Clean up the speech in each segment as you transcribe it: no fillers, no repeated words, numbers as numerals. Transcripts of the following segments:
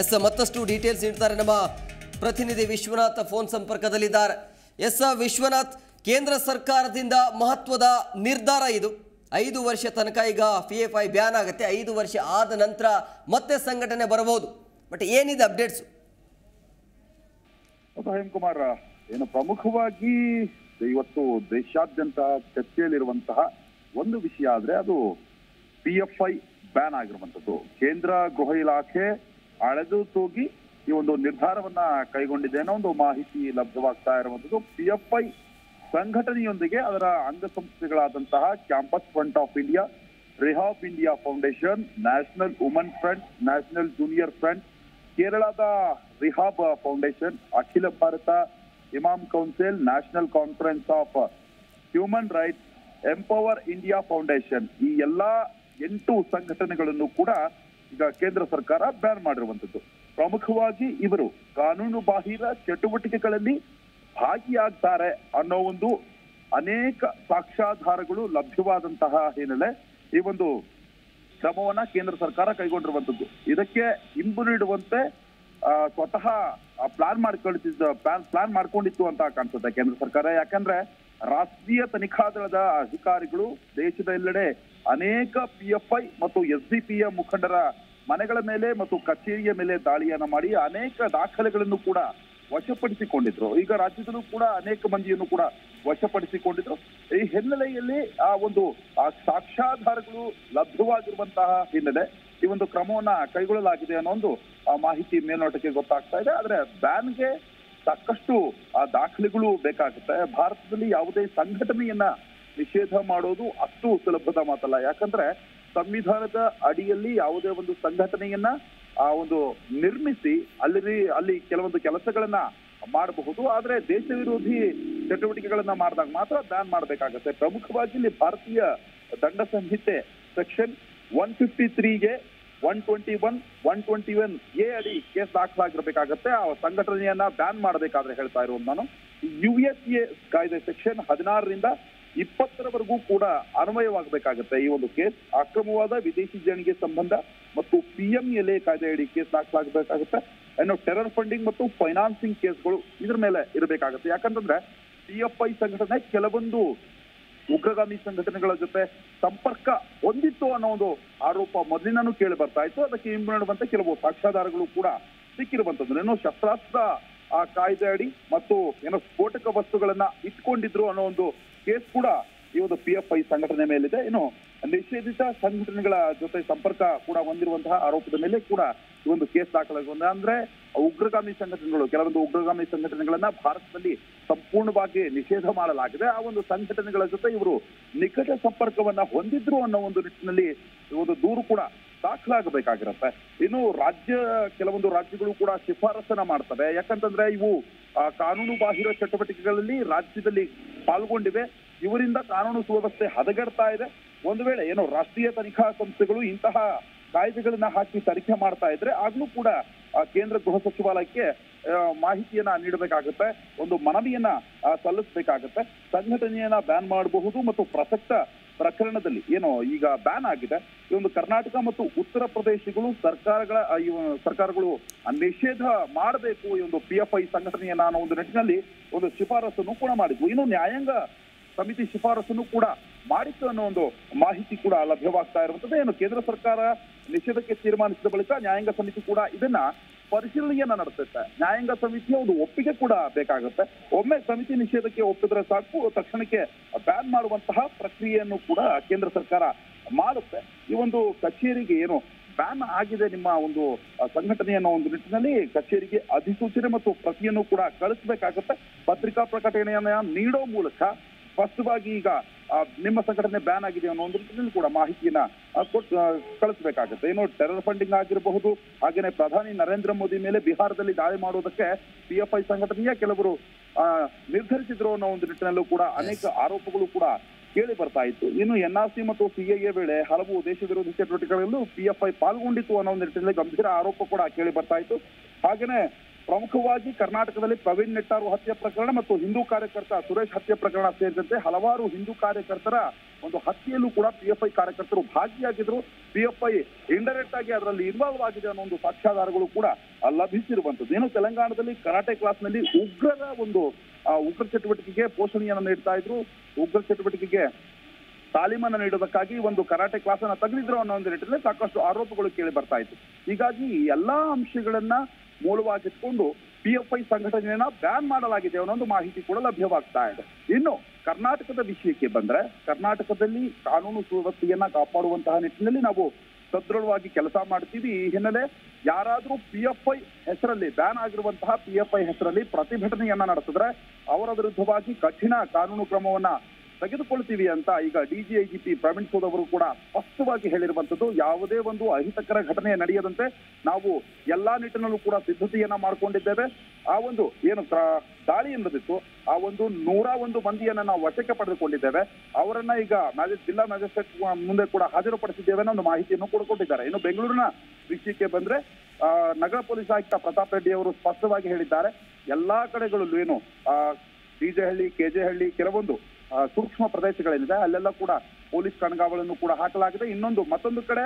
S ಮತ್ತಷ್ಟು details ನೀಡ್ತಾರೆ ನಮ್ಮ ಪ್ರತಿನಿಧಿ ವಿಶ್ವನಾಥ್ ಫೋನ್ ಸಂಪರ್ಕದಲ್ಲಿದ್ದಾರೆ. ಎಸ್ ವಿಶ್ವನಾಥ್, ಕೇಂದ್ರ ಸರ್ಕಾರದಿಂದ ಮಹತ್ವದ ನಿರ್ಧಾರ ಇದು. 5 ವರ್ಷ ತನಕ ಈಗ PFI ಬ್ಯಾನ್ ಆಗುತ್ತೆ, 5 ವರ್ಷ ಆದ ನಂತರ ಮತ್ತೆ ಸಂಘಟನೆ ಬರಬಹುದು. ಬಟ್ ಏನಿದೆ ಅಪ್ಡೇಟ್ಸ್? ಸಾಯಂ ಕುಮಾರ್, ಏನು ಪ್ರಮುಖವಾಗಿ ಇವತ್ತು ದೇಶಾದ್ಯಂತ ಚರ್ಚೆಯಲ್ಲಿರುವಂತಹ ಒಂದು ವಿಷಯ ಆದ್ರೆ ಅದು PFI ಬ್ಯಾನ್ ಆಗಿರುವಂಥದ್ದು. ಕೇಂದ್ರ ಗೃಹ ಇಲಾಖೆ ಅಳೆದು ತೂಗಿ ಈ ಒಂದು ನಿರ್ಧಾರವನ್ನ ಕೈಗೊಂಡಿದೆ ಅನ್ನೋ ಒಂದು ಮಾಹಿತಿ ಲಭ್ಯವಾಗ್ತಾ ಇರುವಂಥದ್ದು. PFI ಸಂಘಟನೆಯೊಂದಿಗೆ ಅದರ ಅಂಗಸಂಸ್ಥೆಗಳಾದಂತಹ campus front of India, rehab India foundation, national woman front, national junior front, ಕೇರಳದ ರಿಹಾಬ್ ಫೌಂಡೇಶನ್, ಅಖಿಲ Bharat imam council, national conference of human rights, empower India foundation, ಈ ಎಲ್ಲಾ 8 ಸಂಘಟನೆಗಳನ್ನು ಕೂಡ ಈಗ ಕೇಂದ್ರ ಸರ್ಕಾರ ಬ್ಯಾನ್ ಮಾಡಿರುವಂಥದ್ದು. ಪ್ರಮುಖವಾಗಿ ಇವರು ಕಾನೂನು ಬಾಹಿರ ಚಟುವಟಿಕೆಗಳಲ್ಲಿ ಭಾಗಿಯಾಗ್ತಾರೆ ಅನ್ನೋ ಒಂದು ಅನೇಕ ಸಾಕ್ಷ್ಯಾಧಾರಗಳು ಲಭ್ಯವಾದಂತಹ ಹಿನ್ನೆಲೆ ಈ ಒಂದು ಕ್ರಮವನ್ನ ಕೇಂದ್ರ ಸರ್ಕಾರ ಕೈಗೊಂಡಿರುವಂಥದ್ದು. ಇದಕ್ಕೆ ಇಂಬು ನೀಡುವಂತೆ ಸ್ವತಃ ಪ್ಲಾನ್ ಮಾಡ್ಕೊಂಡಿತ್ತು ಅಂತ ಕಾಣಿಸುತ್ತೆ ಕೇಂದ್ರ ಸರ್ಕಾರ. ಯಾಕಂದ್ರೆ ರಾಷ್ಟ್ರೀಯ ತನಿಖಾ ದಳದ ಅಧಿಕಾರಿಗಳು ದೇಶದ ಎಲ್ಲೆಡೆ ಅನೇಕ PFI ಮತ್ತು SDPಯ ಮುಖಂಡರ ಮನೆಗಳ ಮೇಲೆ ಮತ್ತು ಕಚೇರಿಯ ಮೇಲೆ ದಾಳಿಯನ್ನ ಮಾಡಿ ಅನೇಕ ದಾಖಲೆಗಳನ್ನು ಕೂಡ ವಶಪಡಿಸಿಕೊಂಡಿದ್ರು. ಈಗ ರಾಜ್ಯದಲ್ಲೂ ಕೂಡ ಅನೇಕ ಮಂದಿಯನ್ನು ಕೂಡ ವಶಪಡಿಸಿಕೊಂಡಿದ್ರು. ಈ ಹಿನ್ನೆಲೆಯಲ್ಲಿ ಆ ಒಂದು ಸಾಕ್ಷ್ಯಾಧಾರಗಳು ಲಭ್ಯವಾಗಿರುವಂತಹ ಹಿನ್ನೆಲೆ ಈ ಒಂದು ಕ್ರಮವನ್ನ ಕೈಗೊಳ್ಳಲಾಗಿದೆ ಅನ್ನೋ ಒಂದು ಮಾಹಿತಿ ಮೇಲ್ನೋಟಕ್ಕೆ ಗೊತ್ತಾಗ್ತಾ ಇದೆ. ಆದ್ರೆ ಬ್ಯಾನ್ಗೆ ಸಾಕಷ್ಟು ದಾಖಲೆಗಳು ಬೇಕಾಗುತ್ತೆ. ಭಾರತದಲ್ಲಿ ಯಾವುದೇ ಸಂಘಟನೆಯನ್ನ ನಿಷೇಧ ಮಾಡೋದು ಅಷ್ಟು ಸುಲಭದ ಮಾತಲ್ಲ. ಯಾಕಂದ್ರೆ ಸಂವಿಧಾನದ ಅಡಿಯಲ್ಲಿ ಯಾವುದೇ ಒಂದು ಸಂಘಟನೆಯನ್ನ ಒಂದು ನಿರ್ಮಿಸಿ ಅಲ್ಲಿ ಕೆಲವೊಂದು ಕೆಲಸಗಳನ್ನ ಮಾಡಬಹುದು. ಆದ್ರೆ ದೇಶ ವಿರೋಧಿ ಚಟುವಟಿಕೆಗಳನ್ನ ಮಾಡಿದಾಗ ಮಾತ್ರ ಬ್ಯಾನ್ ಮಾಡಬೇಕಾಗತ್ತೆ. ಪ್ರಮುಖವಾಗಿ ಇಲ್ಲಿ ಭಾರತೀಯ ದಂಡ ಸಂಹಿತೆ ಸೆಕ್ಷನ್ 153ಗೆ 121 ಅಡಿ ಕೇಸ್ ದಾಖಲಾಗಿರ್ಬೇಕಾಗತ್ತೆ ಆ ಸಂಘಟನೆಯನ್ನ ಬ್ಯಾನ್ ಮಾಡಬೇಕಾದ್ರೆ ಹೇಳ್ತಾ ಇರೋದು ನಾನು. USA ಕಾಯ್ದೆ ಸೆಕ್ಷನ್ 16ರಿಂದ 20ವರೆಗೂ ಕೂಡ ಅನ್ವಯವಾಗಬೇಕಾಗತ್ತೆ ಈ ಒಂದು ಕೇಸ್. ಅಕ್ರಮವಾದ ವಿದೇಶಿ ದೇಣಿಗೆ ಸಂಬಂಧ ಮತ್ತು PMLA ಕಾಯ್ದೆಯಡಿ ಕೇಸ್ ದಾಖಲಾಗಬೇಕಾಗುತ್ತೆ. ಏನೋ ಟೆರರ್ ಫಂಡಿಂಗ್ ಮತ್ತು ಫೈನಾನ್ಸಿಂಗ್ ಕೇಸ್ಗಳು ಇದ್ರ ಮೇಲೆ ಇರಬೇಕಾಗತ್ತೆ. ಯಾಕಂತಂದ್ರೆ PFI ಸಂಘಟನೆ ಕೆಲವೊಂದು ಉಗ್ರಗಾಮಿ ಸಂಘಟನೆಗಳ ಜೊತೆ ಸಂಪರ್ಕ ಹೊಂದಿತ್ತು ಅನ್ನೋ ಒಂದು ಆರೋಪ ಮೊದಲಿನೂ ಕೇಳಿ ಬರ್ತಾ ಇತ್ತು. ಅದಕ್ಕೆ ಇಂಬು ನೀಡುವಂತೆ ಕೆಲವು ಸಾಕ್ಷ್ಯಾಧಾರಗಳು ಕೂಡ ಸಿಕ್ಕಿರುವಂತದ್ದು. ಏನೋ ಶಸ್ತ್ರಾಸ್ತ್ರ ಕಾಯ್ದೆ ಅಡಿ ಮತ್ತು ಏನೋ ಸ್ಫೋಟಕ ವಸ್ತುಗಳನ್ನ ಇಟ್ಕೊಂಡಿದ್ರು ಅನ್ನೋ ಒಂದು ಕೇಸ್ ಕೂಡ ಈ ಒಂದು PFI ಸಂಘಟನೆ ಮೇಲಿದೆ. ಏನು ನಿಷೇಧಿತ ಸಂಘಟನೆಗಳ ಜೊತೆ ಸಂಪರ್ಕ ಕೂಡ ಹೊಂದಿರುವಂತಹ ಆರೋಪದ ಮೇಲೆ ಕೂಡ ಈ ಒಂದು ಕೇಸ್ ದಾಖಲಾಗಿದೆ. ಅಂದ್ರೆ ಉಗ್ರಗಾಮಿ ಸಂಘಟನೆಗಳು, ಕೆಲವೊಂದು ಉಗ್ರಗಾಮಿ ಸಂಘಟನೆಗಳನ್ನ ಭಾರತದಲ್ಲಿ ಸಂಪೂರ್ಣವಾಗಿ ನಿಷೇಧ ಮಾಡಲಾಗಿದೆ. ಆ ಒಂದು ಸಂಘಟನೆಗಳ ಜೊತೆ ಇವರು ನಿಕಟ ಸಂಪರ್ಕವನ್ನ ಹೊಂದಿದ್ರು ಅನ್ನೋ ಒಂದು ನಿಟ್ಟಿನಲ್ಲಿ ಒಂದು ದೂರು ಕೂಡ ದಾಖಲಾಗಬೇಕಾಗಿರುತ್ತೆ. ಇನ್ನು ಕೆಲವೊಂದು ರಾಜ್ಯಗಳು ಕೂಡ ಶಿಫಾರಸನ್ನ ಮಾಡ್ತವೆ. ಯಾಕಂತಂದ್ರೆ ಇವು ಕಾನೂನು ಬಾಹಿರ ಚಟುವಟಿಕೆಗಳಲ್ಲಿ ರಾಜ್ಯದಲ್ಲಿ ಪಾಲ್ಗೊಂಡಿವೆ, ಇವರಿಂದ ಕಾನೂನು ಸುವ್ಯವಸ್ಥೆ ಹದಗೆಡ್ತಾ ಇದೆ. ಒಂದು ವೇಳೆ ಏನೋ ರಾಷ್ಟ್ರೀಯ ತನಿಖಾ ಸಂಸ್ಥೆಗಳು ಇಂತಹ ಕಾಯ್ದೆಗಳನ್ನ ಹಾಕಿ ತನಿಖೆ ಮಾಡ್ತಾ ಇದ್ರೆ ಆಗ್ಲೂ ಕೂಡ ಕೇಂದ್ರ ಗೃಹ ಸಚಿವಾಲಯಕ್ಕೆ ಮಾಹಿತಿಯನ್ನ ನೀಡಬೇಕಾಗುತ್ತೆ, ಒಂದು ಮನವಿಯನ್ನ ಸಲ್ಲಿಸಬೇಕಾಗುತ್ತೆ. ಸಂಘಟನೆಯನ್ನ ಬ್ಯಾನ್ ಮಾಡಬಹುದು ಮತ್ತು ಪ್ರಸಕ್ತ ಪ್ರಕರಣದಲ್ಲಿ ಏನೋ ಈಗ ಬ್ಯಾನ್ ಆಗಿದೆ. ಈ ಒಂದು ಕರ್ನಾಟಕ ಮತ್ತು ಉತ್ತರ ಪ್ರದೇಶಗಳು ಸರ್ಕಾರಗಳು ನಿಷೇಧ ಮಾಡಬೇಕು ಈ ಒಂದು PFI ಸಂಘಟನೆಯನ್ನ ಅನ್ನೋ ಒಂದು ನಿಟ್ಟಿನಲ್ಲಿ ಒಂದು ಶಿಫಾರಸನ್ನು ಕೂಡ ಮಾಡಿದ್ವು. ಇನ್ನು ನ್ಯಾಯಾಂಗ ಸಮಿತಿ ಶಿಫಾರಸನ್ನು ಕೂಡ ಮಾಡಿತ್ತು ಅನ್ನೋ ಒಂದು ಮಾಹಿತಿ ಕೂಡ ಲಭ್ಯವಾಗ್ತಾ ಇರುವಂತದ್ದು. ಏನು ಕೇಂದ್ರ ಸರ್ಕಾರ ನಿಷೇಧಕ್ಕೆ ತೀರ್ಮಾನಿಸಿದ ಬಳಿಕ ನ್ಯಾಯಾಂಗ ಸಮಿತಿ ಕೂಡ ಇದನ್ನ ಪರಿಶೀಲನೆಯನ್ನ ನಡೆಸುತ್ತೆ. ನ್ಯಾಯಾಂಗ ಸಮಿತಿಯ ಒಂದು ಒಪ್ಪಿಗೆ ಕೂಡ ಬೇಕಾಗುತ್ತೆ. ಒಮ್ಮೆ ಸಮಿತಿ ನಿಷೇಧಕ್ಕೆ ಒಪ್ಪಿದ್ರೆ ಸಾಕು, ತಕ್ಷಣಕ್ಕೆ ಬ್ಯಾನ್ ಮಾಡುವಂತಹ ಪ್ರಕ್ರಿಯೆಯನ್ನು ಕೂಡ ಕೇಂದ್ರ ಸರ್ಕಾರ ಮಾಡುತ್ತೆ. ಈ ಒಂದು ಕಚೇರಿಗೆ ಏನು ಬ್ಯಾನ್ ಆಗಿದೆ ನಿಮ್ಮ ಒಂದು ಸಂಘಟನೆಯನ್ನ ಒಂದು ನಿಟ್ಟಿನಲ್ಲಿ ಕಚೇರಿಗೆ ಅಧಿಸೂಚನೆ ಮತ್ತು ಪ್ರತಿಯನ್ನು ಕೂಡ ಕಳಿಸಬೇಕಾಗುತ್ತೆ. ಪತ್ರಿಕಾ ಪ್ರಕಟಣೆಯನ್ನ ನೀಡೋ ಮೂಲಕ ಸ್ಪಷ್ಟವಾಗಿ ಈಗ ನಿಮ್ಮ ಸಂಘಟನೆ ಬ್ಯಾನ್ ಆಗಿದೆ ಅನ್ನೋ ಒಂದು ನಿಟ್ಟಿನಲ್ಲಿ ಕೂಡ ಮಾಹಿತಿಯನ್ನ ಕಳಿಸಬೇಕಾಗುತ್ತೆ. ಏನೋ ಟೆರರ್ ಫಂಡಿಂಗ್ ಆಗಿರಬಹುದು, ಹಾಗೇನೆ ಪ್ರಧಾನಿ ನರೇಂದ್ರ ಮೋದಿ ಮೇಲೆ ಬಿಹಾರದಲ್ಲಿ ದಾಳಿ ಮಾಡೋದಕ್ಕೆ PFI ಸಂಘಟನೆಯ ಕೆಲವರು ನಿರ್ಧರಿಸಿದ್ರು ಅನ್ನೋ ಒಂದು ನಿಟ್ಟಿನಲ್ಲೂ ಕೂಡ ಅನೇಕ ಆರೋಪಗಳು ಕೂಡ ಕೇಳಿ ಬರ್ತಾ ಇತ್ತು. ಇನ್ನು NRC ಮತ್ತು CAA ವೇಳೆ ಹಲವು ದೇಶ ವಿರೋಧಿ ಚಟುವಟಿಕೆಗಳಲ್ಲೂ PFI ಪಾಲ್ಗೊಂಡಿತ್ತು ಅನ್ನೋ ಒಂದು ನಿಟ್ಟಿನಲ್ಲಿ ಗಂಭೀರ ಆರೋಪ ಕೂಡ ಕೇಳಿ ಬರ್ತಾ ಇತ್ತು. ಹಾಗೇನೆ ಪ್ರಮುಖವಾಗಿ ಕರ್ನಾಟಕದಲ್ಲಿ ಪ್ರವೀಣ್ ನೆಟ್ಟಾರು ಹತ್ಯೆ ಪ್ರಕರಣ ಮತ್ತು ಹಿಂದೂ ಕಾರ್ಯಕರ್ತ ಸುರೇಶ್ ಹತ್ಯೆ ಪ್ರಕರಣ ಸೇರಿದಂತೆ ಹಲವಾರು ಹಿಂದೂ ಕಾರ್ಯಕರ್ತರ ಒಂದು ಹತ್ಯೆಯಲ್ಲೂ ಕೂಡ ಪಿಎಫ್ಐ ಕಾರ್ಯಕರ್ತರು ಭಾಗಿಯಾಗಿದ್ರು. ಪಿಎಫ್ಐ ಇಂಡೈರೆಕ್ಟ್ ಆಗಿ ಅದರಲ್ಲಿ ಇನ್ವಾಲ್ವ್ ಆಗಿದೆ ಅನ್ನೋ ಒಂದು ಸಾಕ್ಷ್ಯಾಧಾರಗಳು ಕೂಡ ಲಭಿಸಿರುವಂತದ್ದು. ಏನು ತೆಲಂಗಾಣದಲ್ಲಿ ಕರಾಟೆ ಕ್ಲಾಸ್ನಲ್ಲಿ ಉಗ್ರರ ಒಂದು ಉಗ್ರ ಚಟುವಟಿಕೆಗೆ ಪೋಷಣೆಯನ್ನು ನೀಡ್ತಾ ಇದ್ರು, ಉಗ್ರ ಚಟುವಟಿಕೆಗೆ ತಾಲೀಮನ್ನು ನೀಡೋದಕ್ಕಾಗಿ ಒಂದು ಕರಾಟೆ ಕ್ಲಾಸ್ ಅನ್ನ ತೆಗೆದಿದ್ರು ಅನ್ನೋ ಒಂದು ನಿಟ್ಟಿನಲ್ಲಿ ಸಾಕಷ್ಟು ಆರೋಪಗಳು ಕೇಳಿ ಬರ್ತಾ ಇತ್ತು. ಹೀಗಾಗಿ ಈ ಎಲ್ಲಾ ಅಂಶಗಳನ್ನ ಮೂಲವಾಗಿಟ್ಕೊಂಡು ಪಿಎಫ್ಐ ಸಂಘಟನೆಯನ್ನ ಬ್ಯಾನ್ ಮಾಡಲಾಗಿದೆ ಅನ್ನೋ ಒಂದು ಮಾಹಿತಿ ಕೂಡ ಲಭ್ಯವಾಗ್ತಾ ಇದೆ. ಇನ್ನು ಕರ್ನಾಟಕದ ವಿಷಯಕ್ಕೆ ಬಂದ್ರೆ, ಕರ್ನಾಟಕದಲ್ಲಿ ಕಾನೂನು ಸುವ್ಯವಸ್ಥೆಯನ್ನ ಕಾಪಾಡುವಂತಹ ನಿಟ್ಟಿನಲ್ಲಿ ನಾವು ಸದೃಢವಾಗಿ ಕೆಲಸ ಮಾಡ್ತೀವಿ. ಈ ಹಿನ್ನೆಲೆ ಯಾರಾದ್ರೂ ಪಿಎಫ್ಐ ಹೆಸರಲ್ಲಿ ಬ್ಯಾನ್ ಆಗಿರುವಂತಹ ಪಿಎಫ್ಐ ಹೆಸರಲ್ಲಿ ಪ್ರತಿಭಟನೆಯನ್ನ ನಡೆಸಿದ್ರೆ ಅವರ ವಿರುದ್ಧವಾಗಿ ಕಠಿಣ ಕಾನೂನು ಕ್ರಮವನ್ನ ತೆಗೆದುಕೊಳ್ತೀವಿ ಅಂತ ಈಗ ಡಿಜಿಐಜಿಪಿ ಪ್ರವೀಣ್ ಸೂದ್ ಅವರು ಕೂಡ ಸ್ಪಷ್ಟವಾಗಿ ಹೇಳಿರುವಂತದ್ದು. ಯಾವುದೇ ಒಂದು ಅಹಿತಕರ ಘಟನೆ ನಡೆಯದಂತೆ ನಾವು ಎಲ್ಲಾ ನಿಟ್ಟಿನಲ್ಲೂ ಕೂಡ ಸಿದ್ಧತೆಯನ್ನ ಮಾಡಿಕೊಂಡಿದ್ದೇವೆ. ಆ ಒಂದು ಏನು ದಾಳಿ ನಡೆದಿತ್ತು, ಆ ಒಂದು 101 ಮಂದಿಯನ್ನ ನಾವು ವಶಕ್ಕೆ ಪಡೆದುಕೊಂಡಿದ್ದೇವೆ. ಅವರನ್ನ ಈಗ ಜಿಲ್ಲಾ ಮ್ಯಾಜಿಸ್ಟ್ರೇಟ್ ಮುಂದೆ ಕೂಡ ಹಾಜರುಪಡಿಸಿದ್ದೇವೆ ಅನ್ನೋ ಒಂದು ಮಾಹಿತಿಯನ್ನು ಕೊಡಿಕೊಂಡಿದ್ದಾರೆ. ಇನ್ನು ಬೆಂಗಳೂರಿನ ವಿಷಯಕ್ಕೆ ಬಂದ್ರೆ, ನಗರ ಪೊಲೀಸ್ ಆಯುಕ್ತ ಪ್ರತಾಪ್ ರೆಡ್ಡಿ ಅವರು ಸ್ಪಷ್ಟವಾಗಿ ಹೇಳಿದ್ದಾರೆ, ಎಲ್ಲಾ ಕಡೆಗಳಲ್ಲೂ ಏನು ಡಿಜೆಹಳ್ಳಿ, ಕೆಜೆಹಳ್ಳಿ, ಕೆಲವೊಂದು ಸೂಕ್ಷ್ಮ ಪ್ರದೇಶಗಳೇನಿದೆ ಅಲ್ಲೆಲ್ಲ ಕೂಡ ಪೊಲೀಸ್ ಕಣ್ಗಾವಳನ್ನು ಕೂಡ ಹಾಕಲಾಗಿದೆ. ಮತ್ತೊಂದು ಕಡೆ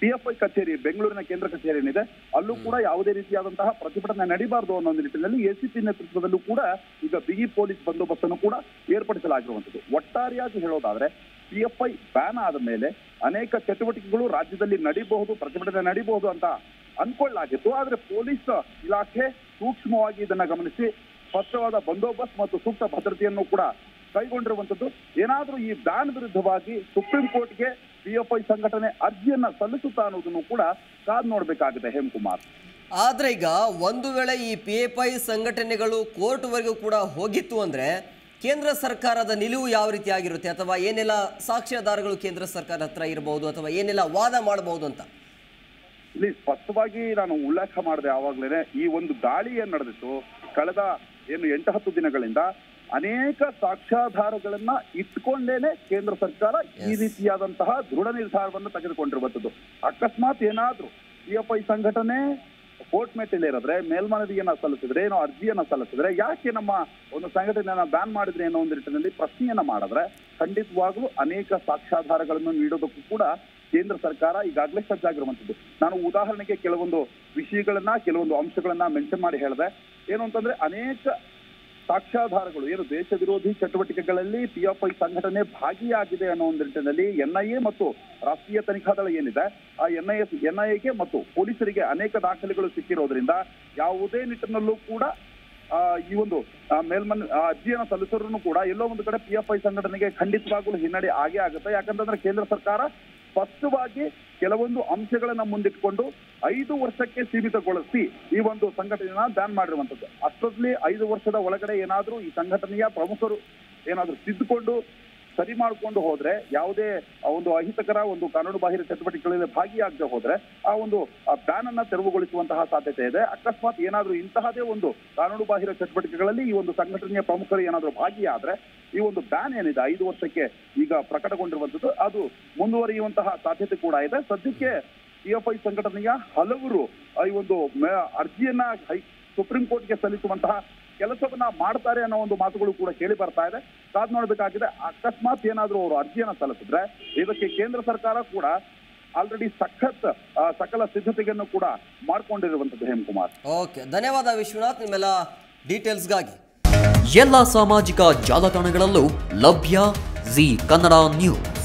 ಪಿಎಫ್ಐ ಕಚೇರಿ, ಬೆಂಗಳೂರಿನ ಕೇಂದ್ರ ಕಚೇರಿ ಏನಿದೆ ಅಲ್ಲೂ ಕೂಡ ಯಾವುದೇ ರೀತಿಯಾದಂತಹ ಪ್ರತಿಭಟನೆ ನಡೀಬಾರ್ದು ಅನ್ನೋ ಒಂದು ನಿಟ್ಟಿನಲ್ಲಿ ಎಸಿಪಿ ನೇತೃತ್ವದಲ್ಲೂ ಕೂಡ ಈಗ ಬಿಗಿ ಪೊಲೀಸ್ ಬಂದೋಬಸ್ತ್ ಅನ್ನು ಕೂಡ ಏರ್ಪಡಿಸಲಾಗಿರುವಂತದ್ದು. ಒಟ್ಟಾರೆಯಾಗಿ ಹೇಳೋದಾದ್ರೆ, ಪಿಎಫ್ಐ ಬ್ಯಾನ್ ಆದ ಮೇಲೆ ಅನೇಕ ಚಟುವಟಿಕೆಗಳು ರಾಜ್ಯದಲ್ಲಿ ನಡೀಬಹುದು, ಪ್ರತಿಭಟನೆ ನಡೀಬಹುದು ಅಂತ ಅನ್ಕೊಳ್ಳಲಾಗಿತ್ತು. ಆದ್ರೆ ಪೊಲೀಸ್ ಇಲಾಖೆ ಸೂಕ್ಷ್ಮವಾಗಿ ಇದನ್ನ ಗಮನಿಸಿ ಸ್ಪಷ್ಟವಾದ ಬಂದೋಬಸ್ತ್ ಮತ್ತು ಸೂಕ್ತ ಭದ್ರತೆಯನ್ನು ಕೂಡ ಕೈಗೊಂಡಿರುವಂತದ್ದು. ಏನಾದ್ರೂ ಈ ಬ್ಯಾನ್ ವಿರುದ್ಧವಾಗಿ ಸುಪ್ರೀಂ ಕೋರ್ಟ್ಗೆ ಪಿಎಫ್ಐ ಸಂಘಟನೆ ಅರ್ಜಿಯನ್ನ ಸಲ್ಲಿಸುತ್ತಾ ಅನ್ನೋದನ್ನು ಕೂಡ ಕಾದು ನೋಡ್ಬೇಕಾಗಿದೆ ಹೇಮಕುಮಾರ್. ಆದ್ರೆ ಈಗ ಒಂದು ವೇಳೆ ಈ ಪಿಎಫ್ಐ ಸಂಘಟನೆಗಳು ಕೋರ್ಟ್ವರೆಗೂ ಕೂಡ ಹೋಗಿತ್ತು ಅಂದ್ರೆ ಕೇಂದ್ರ ಸರ್ಕಾರದ ನಿಲುವು ಯಾವ ರೀತಿ ಆಗಿರುತ್ತೆ, ಅಥವಾ ಏನೆಲ್ಲ ಸಾಕ್ಷ್ಯಾಧಾರಗಳು ಕೇಂದ್ರ ಸರ್ಕಾರ ಹತ್ರ ಇರಬಹುದು, ಅಥವಾ ಏನೆಲ್ಲ ವಾದ ಮಾಡಬಹುದು ಅಂತ ಇಲ್ಲಿ ಸ್ಪಷ್ಟವಾಗಿ ನಾನು ಉಲ್ಲೇಖ ಮಾಡಿದೆ. ಆವಾಗ್ಲೇನೆ ಈ ಒಂದು ದಾಳಿ ಏನ್ ನಡೆದಿತ್ತು ಕಳೆದ 8-10 ದಿನಗಳಿಂದ ಅನೇಕ ಸಾಕ್ಷ್ಯಾಧಾರಗಳನ್ನ ಇಟ್ಕೊಂಡೇನೆ ಕೇಂದ್ರ ಸರ್ಕಾರ ಈ ರೀತಿಯಾದಂತಹ ದೃಢ ನಿರ್ಧಾರವನ್ನು ತೆಗೆದುಕೊಂಡಿರುವಂತದ್ದು. ಅಕಸ್ಮಾತ್ ಏನಾದ್ರೂ ಪಿಎಫ್ಐ ಸಂಘಟನೆ ಕೋರ್ಟ್ ಮೆಟ್ಟಿಲೇರಿದ್ರೆ, ಮೇಲ್ಮನವಿಯನ್ನ ಸಲ್ಲಿಸಿದ್ರೆ, ಏನೋ ಅರ್ಜಿಯನ್ನ ಸಲ್ಲಿಸಿದ್ರೆ, ಯಾಕೆ ನಮ್ಮ ಒಂದು ಸಂಘಟನೆಯನ್ನ ಬ್ಯಾನ್ ಮಾಡಿದ್ರೆ ಅನ್ನೋ ಒಂದು ನಿಟ್ಟಿನಲ್ಲಿ ಪ್ರಶ್ನೆಯನ್ನ ಮಾಡಿದ್ರೆ, ಖಂಡಿತವಾಗ್ಲೂ ಅನೇಕ ಸಾಕ್ಷ್ಯಾಧಾರಗಳನ್ನು ನೀಡೋದಕ್ಕೂ ಕೂಡ ಕೇಂದ್ರ ಸರ್ಕಾರ ಈಗಾಗಲೇ ಸಜ್ಜಾಗಿರುವಂತದ್ದು. ನಾನು ಉದಾಹರಣೆಗೆ ಕೆಲವೊಂದು ವಿಷಯಗಳನ್ನ, ಕೆಲವೊಂದು ಅಂಶಗಳನ್ನ ಮೆನ್ಷನ್ ಮಾಡಿ ಹೇಳಿದೆ. ಏನು ಅಂತಂದ್ರೆ, ಅನೇಕ ಸಾಕ್ಷ್ಯಾಧಾರಗಳು ಏನು ದೇಶ ವಿರೋಧಿ ಚಟುವಟಿಕೆಗಳಲ್ಲಿ ಪಿಎಫ್ಐ ಸಂಘಟನೆ ಭಾಗಿಯಾಗಿದೆ ಅನ್ನೋ ಒಂದು ನಿಟ್ಟಿನಲ್ಲಿ ಎನ್ಐಎ ಮತ್ತು ರಾಷ್ಟ್ರೀಯ ತನಿಖಾ ದಳ ಏನಿದೆ ಆ ಎನ್ಐಎಗೆ ಮತ್ತು ಪೊಲೀಸರಿಗೆ ಅನೇಕ ದಾಖಲೆಗಳು ಸಿಕ್ಕಿರೋದ್ರಿಂದ ಯಾವುದೇ ನಿಟ್ಟಿನಲ್ಲೂ ಕೂಡ ಈ ಒಂದು ಮೇಲ್ಮನ್ ಅರ್ಜಿಯನ್ನು ಸಲ್ಲಿಸೋರು ಕೂಡ ಎಲ್ಲೋ ಒಂದು ಕಡೆ ಪಿಎಫ್ಐ ಸಂಘಟನೆಗೆ ಖಂಡಿತವಾಗಲೂ ಹಿನ್ನಡೆ ಆಗೇ ಆಗುತ್ತೆ. ಯಾಕಂತಂದ್ರೆ ಕೇಂದ್ರ ಸರ್ಕಾರ ಸ್ಪಷ್ಟವಾಗಿ ಕೆಲವೊಂದು ಅಂಶಗಳನ್ನ ಮುಂದಿಟ್ಕೊಂಡು 5 ವರ್ಷಕ್ಕೆ ಸೀಮಿತಗೊಳಿಸಿ ಈ ಒಂದು ಸಂಘಟನೆಯನ್ನ ಬ್ಯಾನ್ ಮಾಡಿರುವಂತದ್ದು. ಅಷ್ಟರಲ್ಲಿ 5 ವರ್ಷದ ಒಳಗಡೆ ಏನಾದ್ರೂ ಈ ಸಂಘಟನೆಯ ಪ್ರಮುಖರು ಏನಾದ್ರೂ ತಿದ್ದುಕೊಂಡು ಸರಿ ಮಾಡಿಕೊಂಡು ಹೋದ್ರೆ, ಯಾವುದೇ ಒಂದು ಅಹಿತಕರ ಒಂದು ಕಾನೂನು ಬಾಹಿರ ಚಟುವಟಿಕೆಗಳಲ್ಲಿ ಭಾಗಿಯಾಗದೆ ಹೋದ್ರೆ ಆ ಒಂದು ಬ್ಯಾನ್ ಅನ್ನ ತೆರವುಗೊಳಿಸುವಂತಹ ಸಾಧ್ಯತೆ ಇದೆ. ಅಕಸ್ಮಾತ್ ಏನಾದ್ರೂ ಇಂತಹದೇ ಒಂದು ಕಾನೂನು ಬಾಹಿರ ಚಟುವಟಿಕೆಗಳಲ್ಲಿ ಈ ಒಂದು ಸಂಘಟನೆಯ ಪ್ರಮುಖರು ಏನಾದ್ರೂ ಭಾಗಿಯಾದ್ರೆ ಈ ಒಂದು ಬ್ಯಾನ್ ಏನಿದೆ 5 ವರ್ಷಕ್ಕೆ ಈಗ ಪ್ರಕಟಗೊಂಡಿರುವಂತದ್ದು ಅದು ಮುಂದುವರಿಯುವಂತಹ ಸಾಧ್ಯತೆ ಕೂಡ ಇದೆ. ಸದ್ಯಕ್ಕೆ ಪಿಎಫ್ಐ ಸಂಘಟನೆಯ ಹಲವರು ಈ ಒಂದು ಅರ್ಜಿಯನ್ನ ಸುಪ್ರೀಂ ಕೋರ್ಟ್ಗೆ ಸಲ್ಲಿಸುವಂತಹ ಕೆಲಸವನ್ನ ಮಾಡ್ತಾರೆ ಅನ್ನೋ ಒಂದು ಮಾತುಗಳು ಕೂಡ ಕೇಳಿ ಬರ್ತಾ ಇದೆ. ಕಾದ್ ನೋಡ್ಬೇಕಾಗಿದೆ. ಅಕಸ್ಮಾತ್ ಏನಾದ್ರೂ ಅವರು ಅರ್ಜಿಯನ್ನ ಸಲ್ಲಿಸಿದ್ರೆ ಇದಕ್ಕೆ ಕೇಂದ್ರ ಸರ್ಕಾರ ಕೂಡ ಆಲ್ರೆಡಿ ಸಕಲ ಸಿದ್ಧತೆಯನ್ನು ಕೂಡ ಮಾಡಿಕೊಂಡಿರುವಂತದ್ದು ಹೇಮಕುಮಾರ್. ಓಕೆ, ಧನ್ಯವಾದ ವಿಶ್ವನಾಥ್ ನಿಮ್ಮೆಲ್ಲ ಡೀಟೇಲ್ಸ್ಗಾಗಿ. ಎಲ್ಲ ಸಾಮಾಜಿಕ ಜಾಲತಾಣಗಳಲ್ಲೂ ಲಭ್ಯ ಜಿ ಕನ್ನಡ ನ್ಯೂಸ್.